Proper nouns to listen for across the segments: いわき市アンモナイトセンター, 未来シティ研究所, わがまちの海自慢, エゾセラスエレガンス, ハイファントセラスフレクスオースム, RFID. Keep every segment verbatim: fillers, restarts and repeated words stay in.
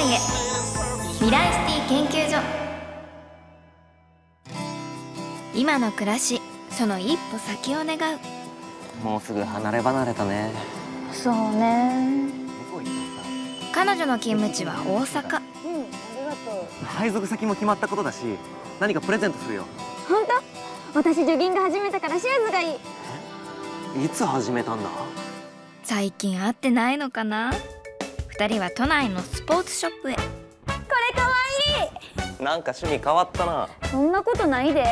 未来へ、未来シティ研究所。今の暮らし、その一歩先を願う。もうすぐ離れ離れたね。そうね。彼女の勤務地は大阪。うん、ありがとう。配属先も決まったことだし、何かプレゼントするよ。本当？私ジョギング始めたからシューズがいい。え？いつ始めたんだ？最近会ってないのかな。ふたりは都内のスポーツショップへ。これかわいい。なんか趣味変わったな。そんなことないで。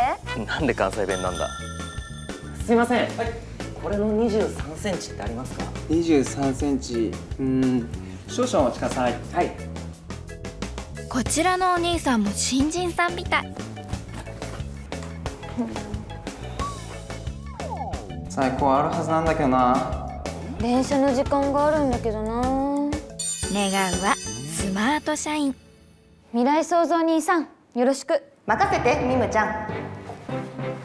なんで関西弁なんだ。すいません、はい、これのにじゅうさんセンチってありますか？にじゅうさんセンチ、うーん、少々お待ちください。はい。こちらのお兄さんも新人さんみたい。最高あるはずなんだけどな。電車の時間があるんだけどな。願うはスマート社員。未来創造兄さん、よろしく。任せて、みむちゃん。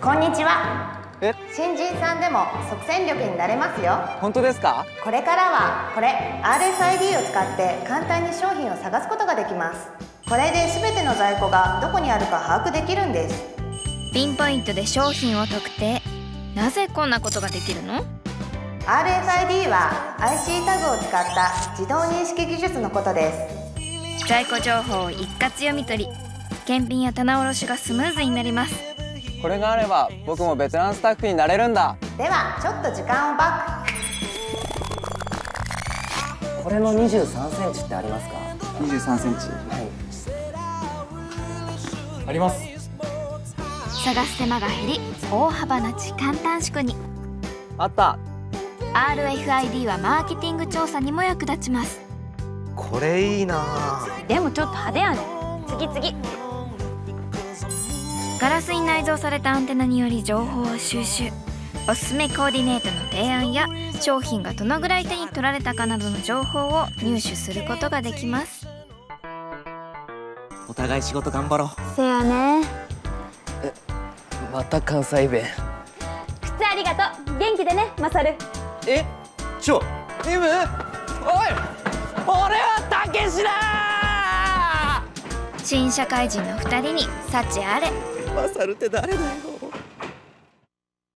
こんにちは。え、新人さんでも即戦力になれますよ。本当ですか？これからはこれ アールエフアイディー を使って簡単に商品を探すことができます。これで全ての在庫がどこにあるか把握できるんです。ピンポイントで商品を特定。なぜこんなことができるの？アールエフアイディー は アイシー タグを使った自動認識技術のことです。在庫情報を一括読み取り、検品や棚卸しがスムーズになります。これがあれば僕もベテランスタッフになれるんだ。ではちょっと時間をバック。これのにじゅうさんセンチってありますか？にじゅうさんセンチ、はい、あります。探す手間が減り、大幅な時間短縮に。あった。アールエフアイディー はマーケティング調査にも役立ちます。これいいな。でもちょっと派手やね。次次。ガラスに内蔵されたアンテナにより情報を収集。おすすめコーディネートの提案や商品がどのぐらい手に取られたかなどの情報を入手することができます。お互い仕事頑張ろう。せやね。え、また関西弁。靴ありがとう。元気でね、マサル。え、ちょ、ミム、おい、俺はたけしだー。新社会人のふたりに幸あれ。マサルって誰だよ。